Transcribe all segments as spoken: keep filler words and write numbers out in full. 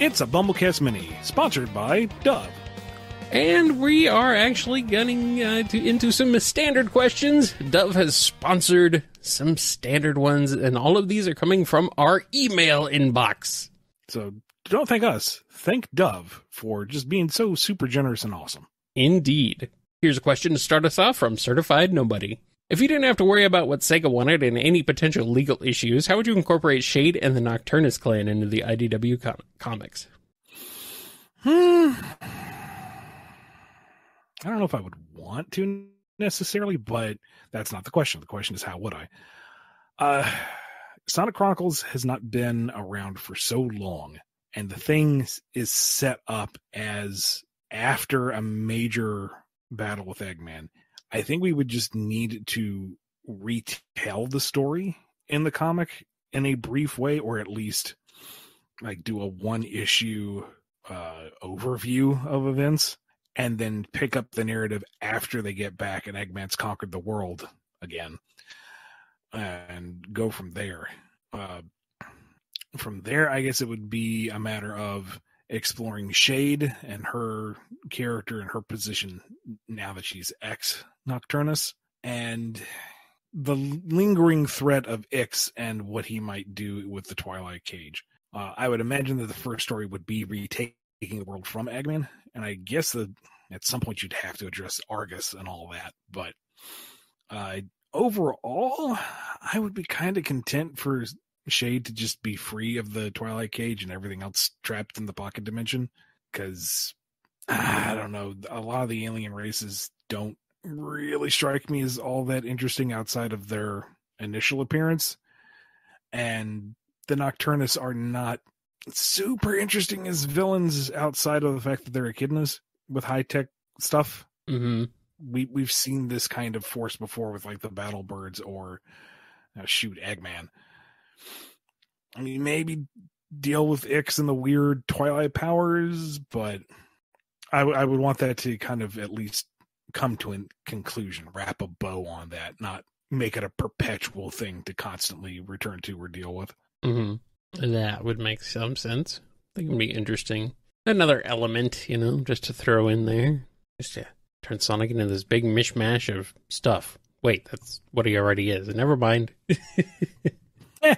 It's a BumbleKast Mini, sponsored by Dove. And we are actually getting uh, to, into some standard questions. Dove has sponsored some standard ones, and all of these are coming from our email inbox. So don't thank us. Thank Dove for just being so super generous and awesome. Indeed. Here's a question to start us off from Certified Nobody. If you didn't have to worry about what Sega wanted and any potential legal issues, how would you incorporate Shade and the Nocturnus clan into the I D W com comics? Hmm... I don't know if I would want to necessarily, but that's not the question. The question is, how would I? Uh, Sonic Chronicles has not been around for so long, and the thing is set up as after a major battle with Eggman. I think we would just need to retell the story in the comic in a brief way, or at least like do a one-issue uh, overview of events. And then pick up the narrative after they get back and Eggman's conquered the world again, and go from there. Uh, from there, I guess it would be a matter of exploring Shade and her character and her position now that she's ex-Nocturnus, and the lingering threat of Ix and what he might do with the Twilight Cage. Uh, I would imagine that the first story would be retaking the world from Eggman. And I guess that at some point you'd have to address Argus and all that. But uh, overall, I would be kind of content for Shade to just be free of the Twilight Cage and everything else trapped in the pocket dimension. Because, I don't know, a lot of the alien races don't really strike me as all that interesting outside of their initial appearance. And the Nocturnus are not super interesting as villains outside of the fact that they're echidnas with high-tech stuff. Mm-hmm. we, we've seen this kind of force before with like the battle birds or uh, shoot Eggman. I mean, maybe deal with Ix and the weird Twilight powers, but I, I would want that to kind of at least come to a conclusion, wrap a bow on that, not make it a perpetual thing to constantly return to or deal with. Mm-hmm. That would make some sense. That can be interesting. Another element, you know, just to throw in there. Just to turn Sonic into this big mishmash of stuff. Wait, that's what he already is. Never mind. Here's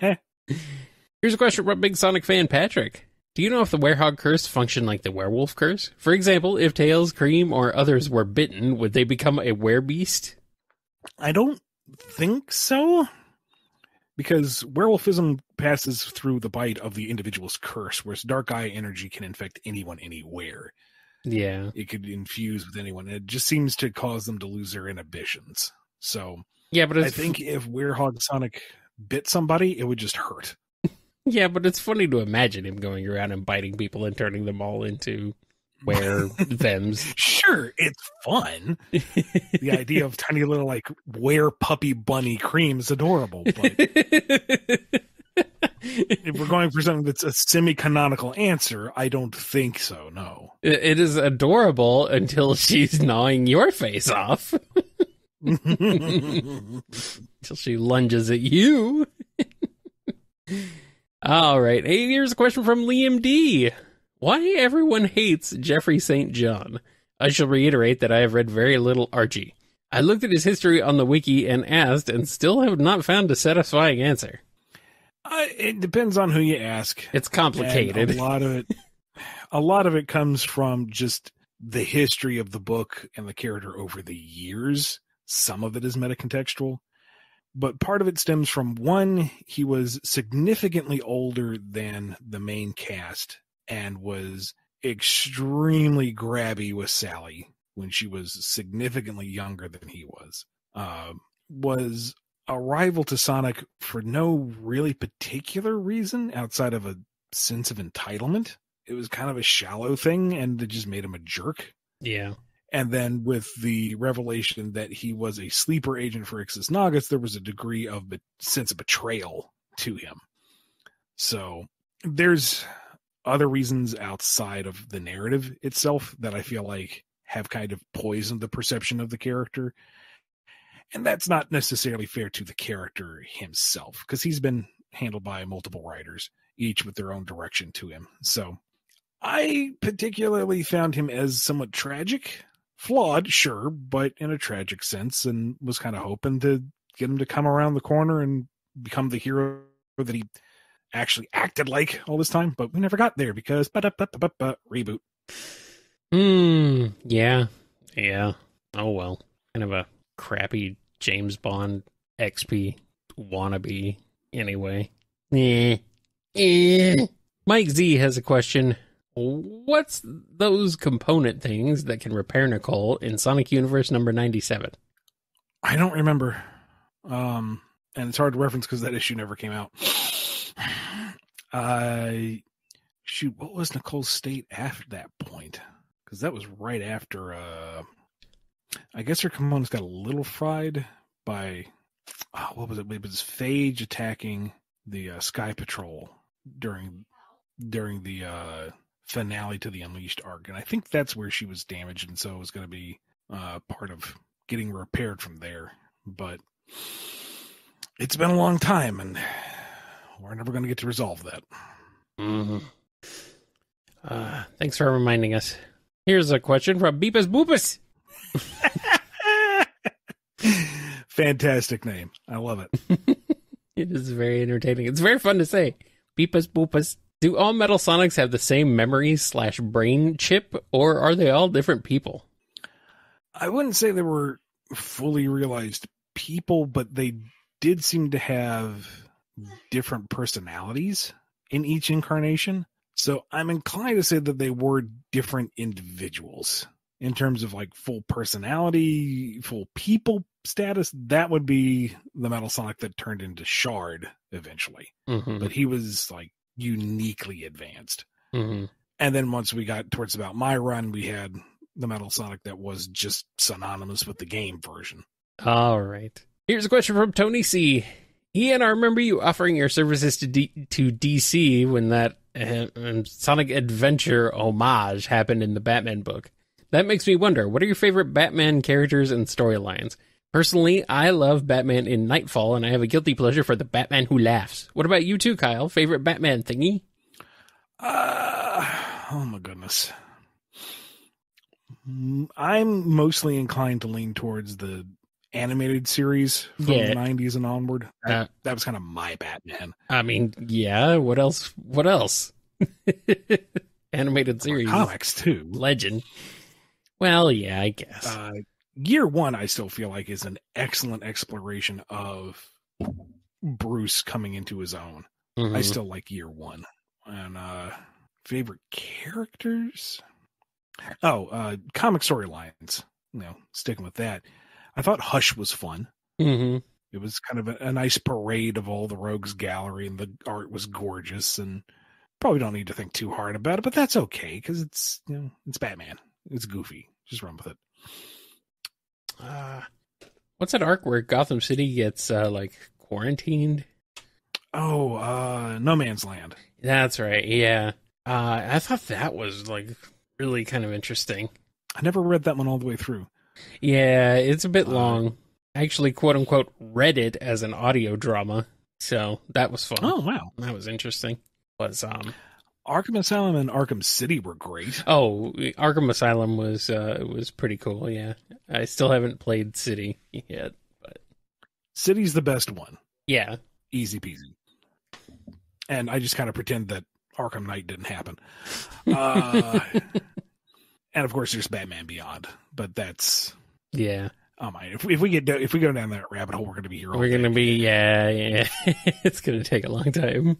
a question from Big Sonic fan Patrick. Do you know if the Werehog curse functioned like the werewolf curse? For example, if Tails, Cream, or others were bitten, would they become a werebeast? I don't think so. Because werewolfism passes through the bite of the individual's curse, whereas dark eye energy can infect anyone anywhere. Yeah. It could infuse with anyone. It just seems to cause them to lose their inhibitions. So yeah, but I think if Werehog Sonic bit somebody, it would just hurt. Yeah, but it's funny to imagine him going around and biting people and turning them all into were-thems. Sure, it's fun. The idea of tiny little, like, were-puppy bunny Cream is adorable, but if we're going for something that's a semi-canonical answer, I don't think so, no. It, it is adorable until she's gnawing your face off. Until she lunges at you. All right, hey, here's a question from Liam D. Why everyone hates Jeffrey Saint John? I shall reiterate that I have read very little Archie. I looked at his history on the wiki and asked, and still have not found a satisfying answer. Uh, it depends on who you ask. It's complicated. And a lot of it, a lot of it comes from just the history of the book and the character over the years. Some of it is metacontextual, but part of it stems from one, he was significantly older than the main cast. And was extremely grabby with Sally when she was significantly younger than he was. Uh, was a rival to Sonic for no really particular reason outside of a sense of entitlement. It was kind of a shallow thing, and it just made him a jerk. Yeah. And then with the revelation that he was a sleeper agent for Ix's Nagas, there was a degree of a sense of betrayal to him. So there's other reasons outside of the narrative itself that I feel like have kind of poisoned the perception of the character. And that's not necessarily fair to the character himself, because he's been handled by multiple writers, each with their own direction to him. So I particularly found him as somewhat tragic, flawed, sure, but in a tragic sense, and was kind of hoping to get him to come around the corner and become the hero that he actually acted like all this time. But we never got there because reboot. Hmm. Yeah. Yeah. Oh, well. Kind of a crappy James Bond X P wannabe anyway. Eh. Eh. Mike Z has a question. What's those component things that can repair Nicole in Sonic Universe number ninety-seven? I don't remember. Um, and it's hard to reference because that issue never came out. Uh, shoot, what was Nicole's state after that point? Because that was right after, uh, I guess her components got a little fried by, oh, what was it? It was Phage attacking the uh, Sky Patrol during during the uh, finale to the Unleashed arc. And I think that's where she was damaged, and so it was going to be uh, part of getting repaired from there. But it's been a long time, and we're never going to get to resolve that. Mm-hmm. Uh, thanks for reminding us. Here's a question from Beepus Boopus. Fantastic name. I love it. It is very entertaining. It's very fun to say. Beepus Boopus. Do all Metal Sonics have the same memory slash brain chip, or are they all different people? I wouldn't say they were fully realized people, but they did seem to have different personalities in each incarnation. So I'm inclined to say that they were different individuals in terms of like full personality, full people status. That would be the Metal Sonic that turned into Shard eventually, mm-hmm. but he was like uniquely advanced. Mm-hmm. And then once we got towards about my run, we had the Metal Sonic that was just synonymous with the game version. All right. Here's a question from Tony C. Ian, I remember you offering your services to D- to D C when that uh, Sonic Adventure homage happened in the Batman book. That makes me wonder, what are your favorite Batman characters and storylines? Personally, I love Batman in Nightfall, and I have a guilty pleasure for the Batman Who Laughs. What about you too, Kyle? Favorite Batman thingy? Uh, oh my goodness. I'm mostly inclined to lean towards the animated series from yeah. the nineties and onward. That, uh, that was kind of my Batman. I mean, yeah, what else? What else? Animated series. Comics, too. Legend. Well, yeah, I guess. Uh, Year One, I still feel like, is an excellent exploration of Bruce coming into his own. Mm-hmm. I still like Year One. And uh, favorite characters? Oh, uh, comic storylines. You know, sticking with that. I thought Hush was fun. Mm-hmm. It was kind of a, a nice parade of all the Rogues Gallery, and the art was gorgeous, and probably don't need to think too hard about it, but that's okay, because it's, you know, it's Batman. It's goofy. Just run with it. Uh, what's that arc where Gotham City gets, uh, like, quarantined? Oh, uh, No Man's Land. That's right, yeah. Uh, I thought that was, like, really kind of interesting. I never read that one all the way through. Yeah, it's a bit long. I actually, quote-unquote, read it as an audio drama, so that was fun. Oh, wow. That was interesting. Was um, Arkham Asylum and Arkham City were great. Oh, Arkham Asylum was uh, was pretty cool, yeah. I still haven't played City yet. But City's the best one. Yeah. Easy peasy. And I just kind of pretend that Arkham Knight didn't happen. Uh... And of course, there's Batman Beyond, but that's yeah. Oh my! If, if we get if we go down that rabbit hole, we're going to be here. All we're going to be yeah, yeah. It's going to take a long time.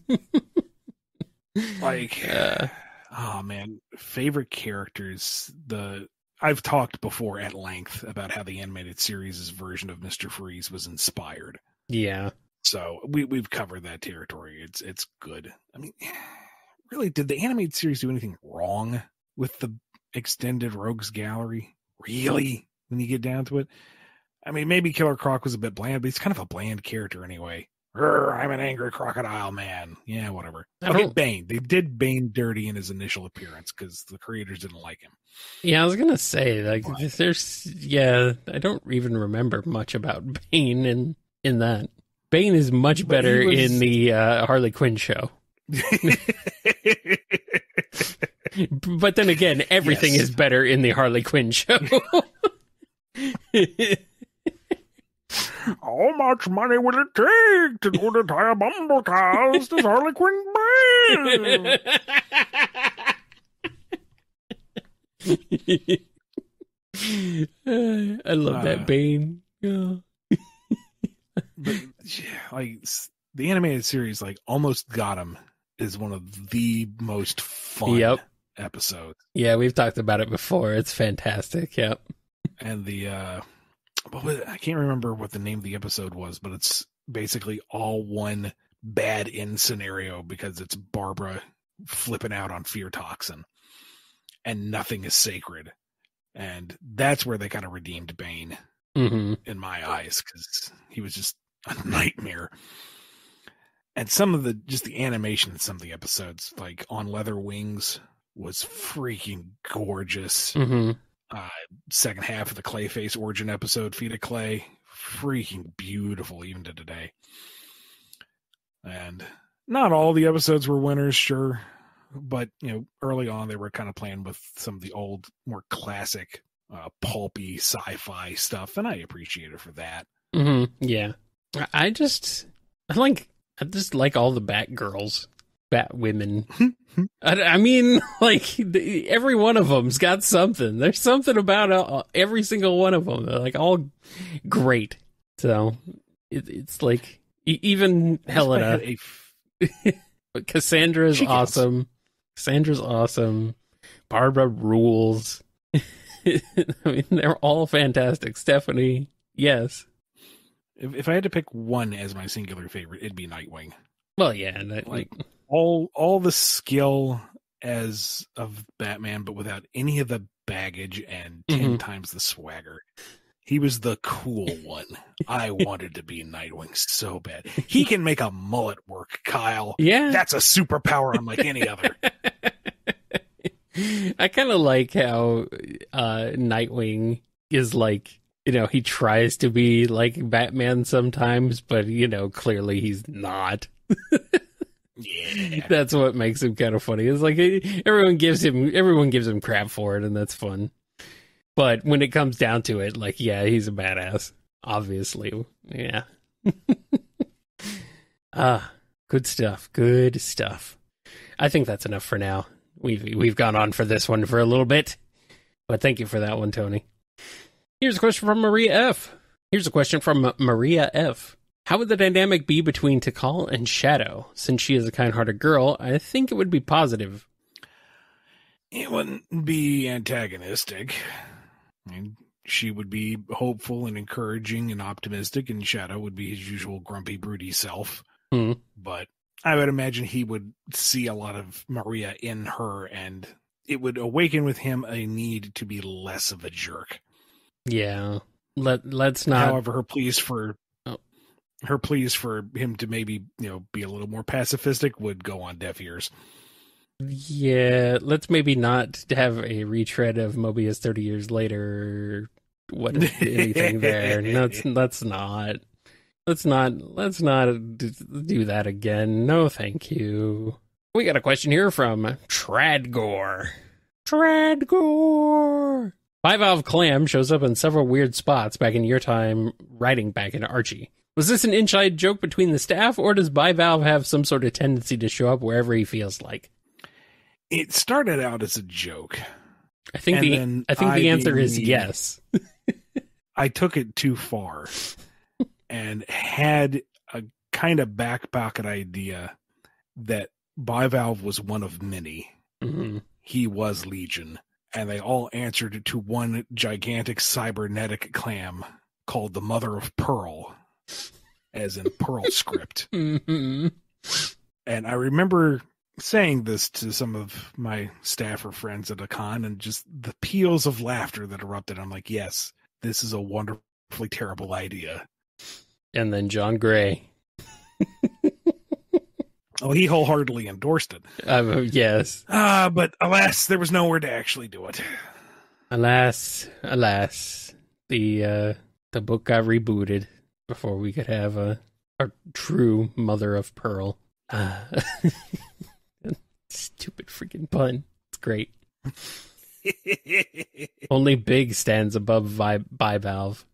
Like, uh, oh man, favorite characters. The I've talked before at length about how the animated series' version of Mister Freeze was inspired. Yeah. So we we've covered that territory. It's it's good. I mean, really, did the animated series do anything wrong with the extended Rogues Gallery, really, when you get down to it? I mean, maybe Killer Croc was a bit bland, but he's kind of a bland character anyway. I'm an angry crocodile man. Yeah, whatever. Okay, Bane. They did Bane dirty in his initial appearance because the creators didn't like him. Yeah, I was gonna say like but. there's yeah, I don't even remember much about Bane in in that. Bane is much but better was... in the uh, Harley Quinn show. But then again, everything yes. is better in the Harley Quinn show. How much money would it take to go to entire BumbleKast as Harley Quinn Bane? uh, I love uh, that Bane. Oh. But, yeah, like the animated series, like Almost Got Him, is one of the most fun yep. episodes. Yeah, we've talked about it before. It's fantastic. Yep. And the uh, what was it? I can't remember what the name of the episode was, but it's basically all one bad end scenario because it's Barbara flipping out on fear toxin, and nothing is sacred, and that's where they kind of redeemed Bane mm-hmm. in my eyes because he was just a nightmare. And some of the just the animation in some of the episodes, like on Leather Wings, was freaking gorgeous. Mm-hmm. Uh, second half of the Clayface origin episode, Feet of Clay, freaking beautiful even to today. And not all the episodes were winners, sure, but you know, early on they were kind of playing with some of the old, more classic, uh, pulpy sci-fi stuff, and I appreciate it for that. Mm-hmm. Yeah, I just I like I just like all the Batgirls. Bat women. I, I mean, like the, every one of them's got something. There's something about uh, every single one of them. They're like all great. So it, it's like e- even Helena, f- Cassandra's she awesome. Counts. Cassandra's awesome. Barbara rules. I mean, they're all fantastic. Stephanie, yes. If, if I had to pick one as my singular favorite, it'd be Nightwing. Well, yeah, that, like. All all the skill as of Batman, but without any of the baggage and ten mm-hmm. times the swagger. He was the cool one. I wanted to be Nightwing so bad. He can make a mullet work, Kyle. Yeah. That's a superpower unlike any other. I kind of like how uh, Nightwing is like, you know, he tries to be like Batman sometimes, but, you know, clearly he's not. Yeah. That's what makes him kind of funny. It's like everyone gives him everyone gives him crap for it, and that's fun. But when it comes down to it, like, yeah, he's a badass, obviously. Yeah. Ah, good stuff. Good stuff. I think that's enough for now. We've we've gone on for this one for a little bit, but thank you for that one, Tony. Here's a question from Maria F. Here's a question from Maria F. How would the dynamic be between Tikal and Shadow? Since she is a kind-hearted girl, I think it would be positive. It wouldn't be antagonistic. I mean, she would be hopeful and encouraging and optimistic, and Shadow would be his usual grumpy, broody self. Mm. But I would imagine he would see a lot of Maria in her, and it would awaken with him a need to be less of a jerk. Yeah. Let, let's not... However, her pleas for... Her pleas for him to maybe, you know, be a little more pacifistic would go on deaf ears. Yeah, let's maybe not have a retread of Mobius thirty years later. What anything there? Let's let's not. Let's not. Let's not do that again. No, thank you. We got a question here from Tradgore. Tradgore. Bivalve Clam shows up in several weird spots back in your time writing back in Archie. Was this an inside joke between the staff, or does Bivalve have some sort of tendency to show up wherever he feels like? It started out as a joke. I think the I think I the answer is yes. I took it too far and had a kind of back pocket idea that Bivalve was one of many. Mm-hmm. He was Legion, and they all answered to one gigantic cybernetic clam called the Mother of Pearl. As in Pearl script. Mm-hmm. And I remember saying this to some of my staff or friends at a con, and just the peals of laughter that erupted. I'm like, yes, this is a wonderfully terrible idea. And then John Gray. Oh, he wholeheartedly endorsed it. Uh, yes. Ah, uh, but alas, there was nowhere to actually do it. Alas, alas, the uh, the book got rebooted before we could have a a true Mother of Pearl. Uh, stupid freaking pun. It's great. Only Big stands above Vi- Bivalve.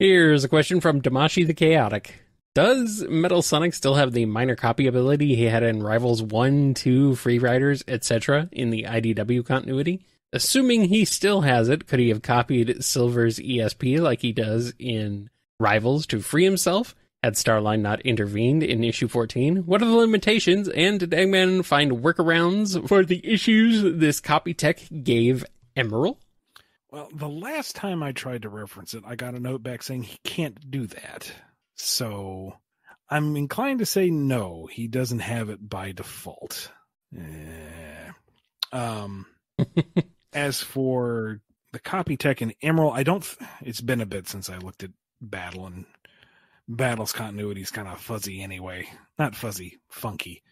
Here's a question from Damashi the Chaotic. Does Metal Sonic still have the minor copy ability he had in Rivals one, two, Free Riders, et cetera in the I D W continuity? Assuming he still has it, could he have copied Silver's E S P like he does in Rivals to free himself? Had Starline not intervened in issue fourteen? What are the limitations, and did Eggman find workarounds for the issues this copy tech gave Emerald? Well, the last time I tried to reference it, I got a note back saying he can't do that. So I'm inclined to say no, he doesn't have it by default. Eh. Um, as for the copy tech in Emerald, I don't, it's been a bit since I looked at Battle, and Battle's continuity is kind of fuzzy anyway. Not fuzzy, funky.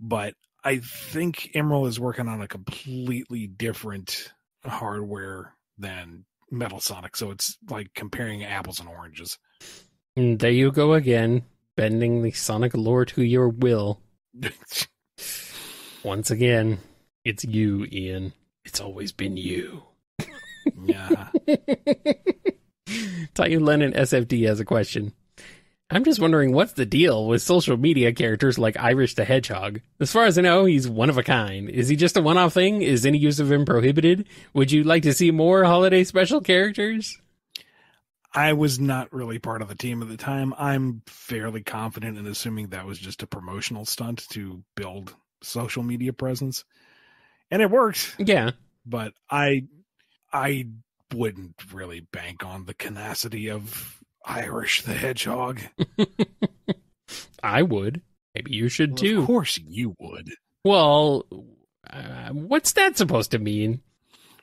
But I think Emerald is working on a completely different hardware than Metal Sonic. So it's like comparing apples and oranges. And there you go again, bending the Sonic lore to your will. Once again, it's you, Ian. It's always been you. Yeah. Taiyu Lennon S F D has a question. I'm just wondering, what's the deal with social media characters like Irish the Hedgehog? As far as I know, he's one of a kind. Is he just a one-off thing? Is any use of him prohibited? Would you like to see more holiday special characters? I was not really part of the team at the time. I'm fairly confident in assuming that was just a promotional stunt to build social media presence. And it worked. Yeah. But I I wouldn't really bank on the tenacity of Irish the Hedgehog. I would. Maybe you should well, too. Of course you would. Well, uh, what's that supposed to mean?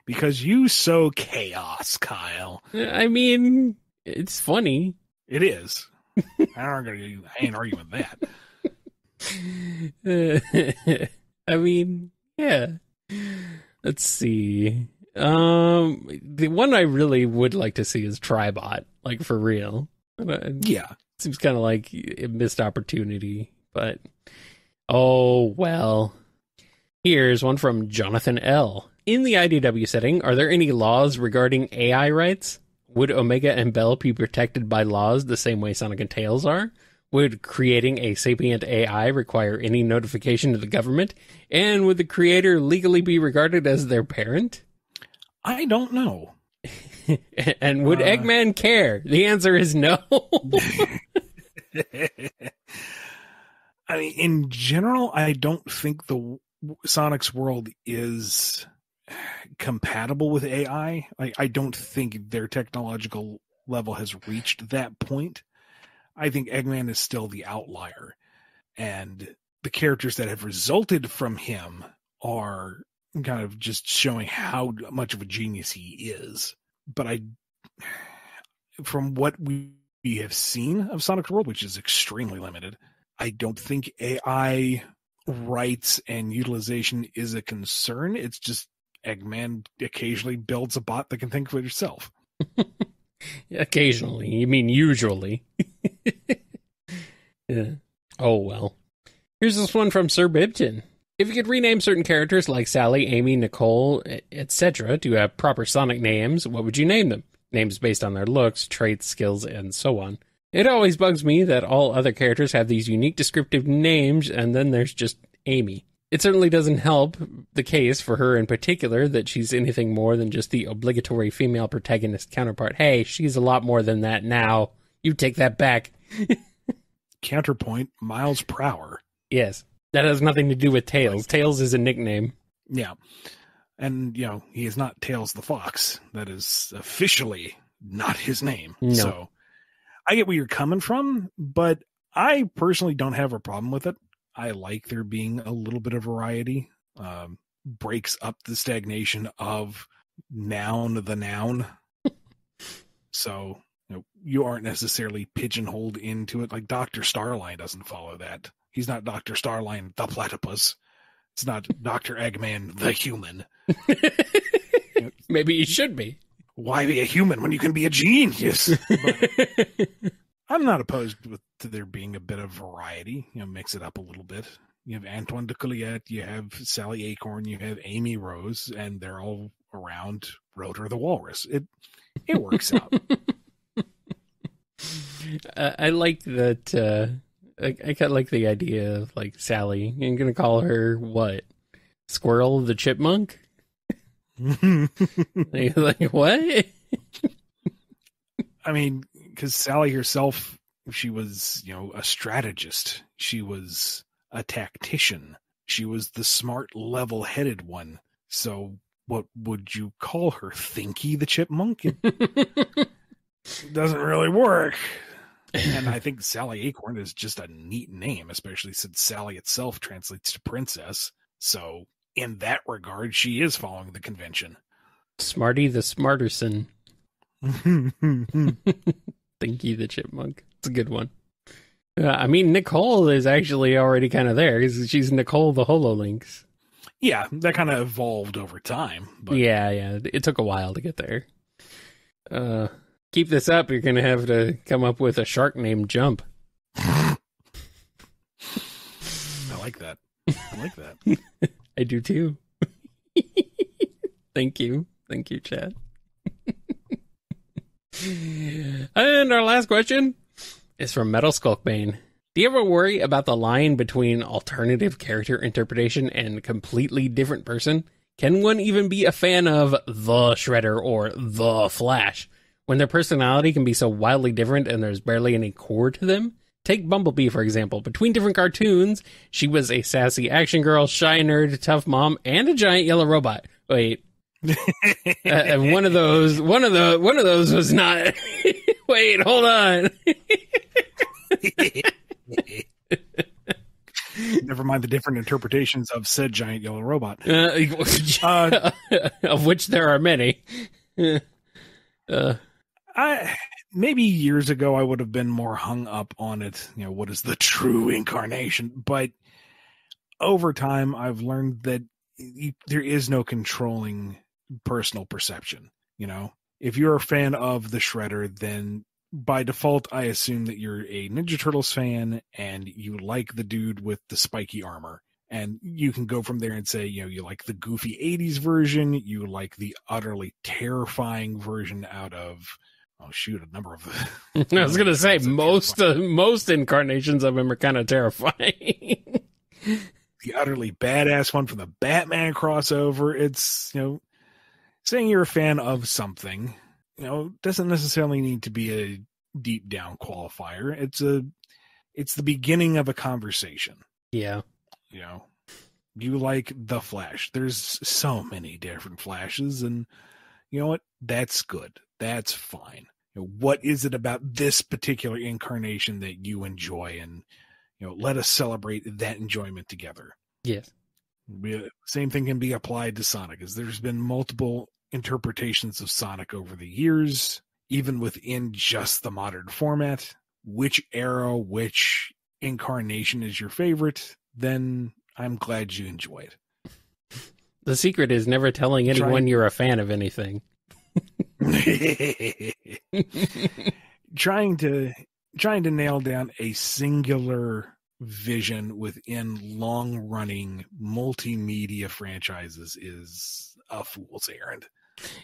Because you sow chaos, Kyle. I mean, it's funny. It is. I ain't arguing that. Uh, I mean, yeah. Let's see. Um, the one I really would like to see is Tribot, like for real. Yeah. Seems kind of like a missed opportunity, but oh well. Here's one from Jonathan L. In the I D W setting, are there any laws regarding A I rights? Would Omega and Bell be protected by laws the same way Sonic and Tails are? Would creating a sapient A I require any notification to the government? And would the creator legally be regarded as their parent? I don't know. And would uh, Eggman care? The answer is no. I mean, in general, I don't think the Sonic's world is compatible with A I. I, I don't think their technological level has reached that point. I think Eggman is still the outlier, and the characters that have resulted from him are kind of just showing how much of a genius he is. But I, from what we have seen of Sonic's world, which is extremely limited, I don't think A I rights and utilization is a concern. It's just Eggman occasionally builds a bot that can think for itself. Occasionally, you mean usually. Yeah. Oh, well. Here's this one from Sir Bibton. If you could rename certain characters like Sally, Amy, Nicole, et cetera to have proper Sonic names, what would you name them? Names based on their looks, traits, skills, and so on. It always bugs me that all other characters have these unique descriptive names, and then there's just Amy. It certainly doesn't help the case for her in particular that she's anything more than just the obligatory female protagonist counterpart. Hey, she's a lot more than that now. You take that back. Counterpoint, miles per hour. Yes. That has nothing to do with Tails. Tails is a nickname. Yeah. And, you know, he is not Tails the Fox. That is officially not his name. No. So I get where you're coming from, but I personally don't have a problem with it. I like there being a little bit of variety. Um, breaks up the stagnation of noun the noun. So, you know, you aren't necessarily pigeonholed into it. Like Doctor Starline doesn't follow that. He's not Doctor Starline the platypus. It's not Doctor Eggman the human. Maybe you should be. Why be a human when you can be a genius? But I'm not opposed with, to there being a bit of variety. You know, mix it up a little bit. You have Antoine de Colliette, you have Sally Acorn, you have Amy Rose, and they're all around Rotor the Walrus. It it works out. Uh, I like that. Uh, I, I kind of like the idea of like Sally. I'm gonna call her what? Squirrel the Chipmunk. like, like what? I mean, because Sally herself, she was, you know, a strategist. She was a tactician. She was the smart, level-headed one. So, what would you call her? Thinky the Chipmunk? It doesn't really work. And I think Sally Acorn is just a neat name, especially since Sally itself translates to princess. So, in that regard, she is following the convention. Smarty the Smarterson. Thinky the Chipmunk. It's a good one. Uh, I mean, Nicole is actually already kind of there. She's Nicole the HoloLynx. Yeah, that kind of evolved over time. But... Yeah, yeah. It took a while to get there. Uh, keep this up. You're going to have to come up with a shark named Jump. I like that. I like that. I do too. Thank you. Thank you, Chad. And our last question is from Metal Skulk Bane. Do you ever worry about the line between alternative character interpretation and completely different person? Can one even be a fan of the Shredder or the Flash when their personality can be so wildly different and there's barely any core to them? Take Bumblebee, for example. Between different cartoons, she was a sassy action girl, shy nerd, tough mom, and a giant yellow robot. Wait, uh, and one of those, one of the, one of those was not. Wait, hold on. Never mind the different interpretations of said giant yellow robot, uh, uh, of which there are many. uh, I. Maybe years ago, I would have been more hung up on it. You know, what is the true incarnation? But over time, I've learned that you, there is no controlling personal perception. You know, if you're a fan of the Shredder, then by default, I assume that you're a Ninja Turtles fan and you like the dude with the spiky armor. And you can go from there and say, you know, you like the goofy eighties version. You like the utterly terrifying version out of... Oh, shoot, a number of... I was going to say, most uh, most incarnations of him are kind of terrifying. The utterly badass one from the Batman crossover. It's, you know, saying you're a fan of something, you know, doesn't necessarily need to be a deep down qualifier. It's a, it's the beginning of a conversation. Yeah. You know, you like the Flash. There's so many different Flashes, and you know what? That's good. That's fine. You know, what is it about this particular incarnation that you enjoy? And, you know, let us celebrate that enjoyment together. Yes. We, same thing can be applied to Sonic, as there's been multiple interpretations of Sonic over the years, even within just the modern format. Which era, which incarnation is your favorite? Then I'm glad you enjoy it. The secret is never telling anyone Trying... you're a fan of anything. trying to trying to nail down a singular vision within long-running multimedia franchises is a fool's errand.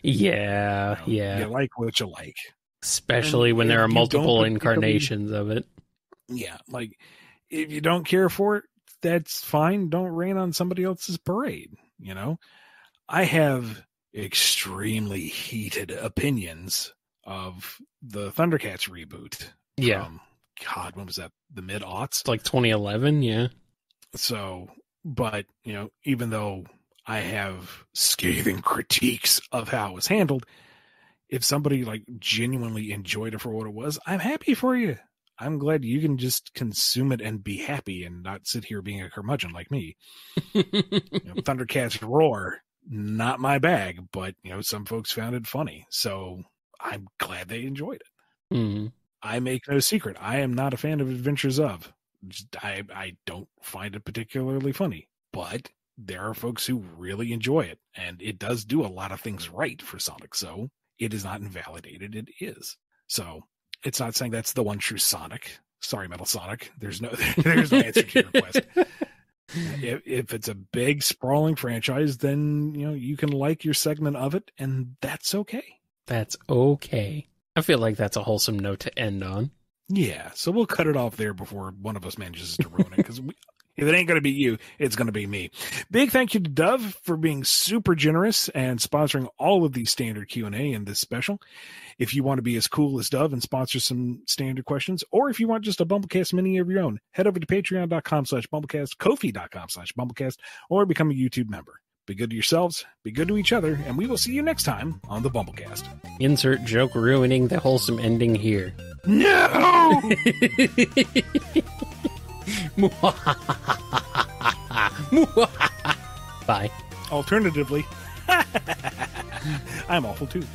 Yeah, you know, yeah. You like what you like. Especially and when there are multiple incarnations of it. Yeah, like, if you don't care for it, that's fine. Don't rain on somebody else's parade, you know? I have... extremely heated opinions of the Thundercats reboot. Yeah. From, God, when was that? The mid-aughts? Like twenty eleven, yeah. So, but, you know, even though I have scathing critiques of how it was handled, if somebody, like, genuinely enjoyed it for what it was, I'm happy for you. I'm glad you can just consume it and be happy and not sit here being a curmudgeon like me. You know, Thundercats roar. Not my bag, but, you know, some folks found it funny. So I'm glad they enjoyed it. Mm-hmm. I make no secret. I am not a fan of Adventures of. I, I don't find it particularly funny, but there are folks who really enjoy it, and it does do a lot of things right for Sonic, so it is not invalidated. It is. So it's not saying that's the one true Sonic. Sorry, Metal Sonic. There's no, there's no answer to your request. If, if it's a big, sprawling franchise, then, you know, you can like your segment of it, and that's okay. That's okay. I feel like that's a wholesome note to end on. Yeah, so we'll cut it off there before one of us manages to ruin it, because if it ain't going to be you, it's going to be me. Big thank you to Dove for being super generous and sponsoring all of the standard Q and A in this special. If you want to be as cool as Dove and sponsor some standard questions, or if you want just a BumbleKast mini of your own, head over to patreon.com slash BumbleKast, ko-fi.com slash BumbleKast, or become a YouTube member. Be good to yourselves, be good to each other, and we will see you next time on the BumbleKast. Insert joke ruining the wholesome ending here. No! Bye. Alternatively, I'm awful too.